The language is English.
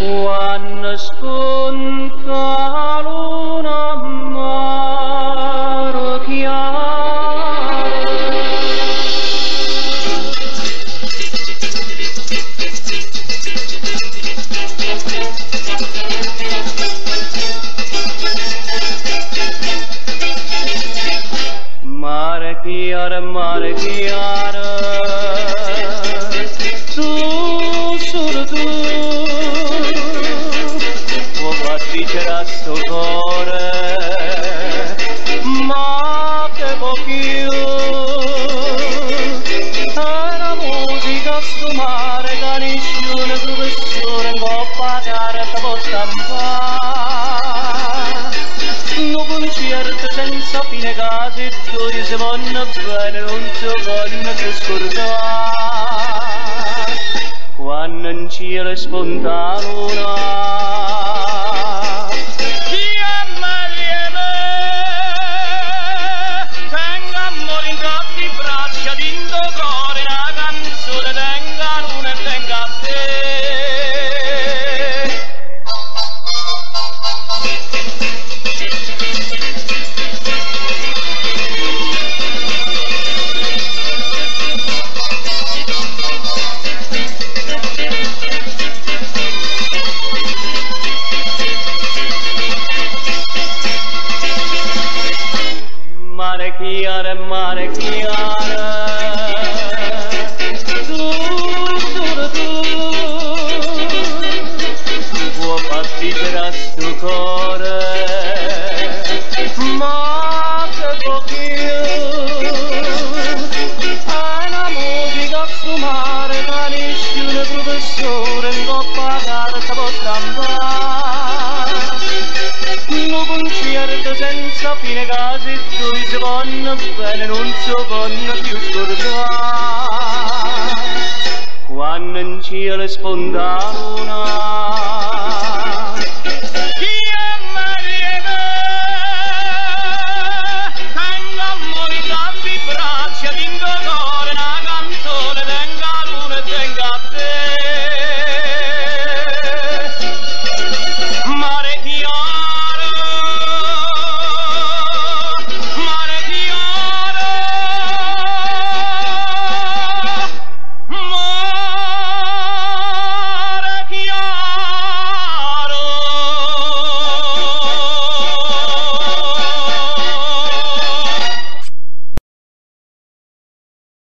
Quando spunta luna Marechiaro, Marechiaro, Quando in cielo spunta la luna, quando in cielo spunta la luna.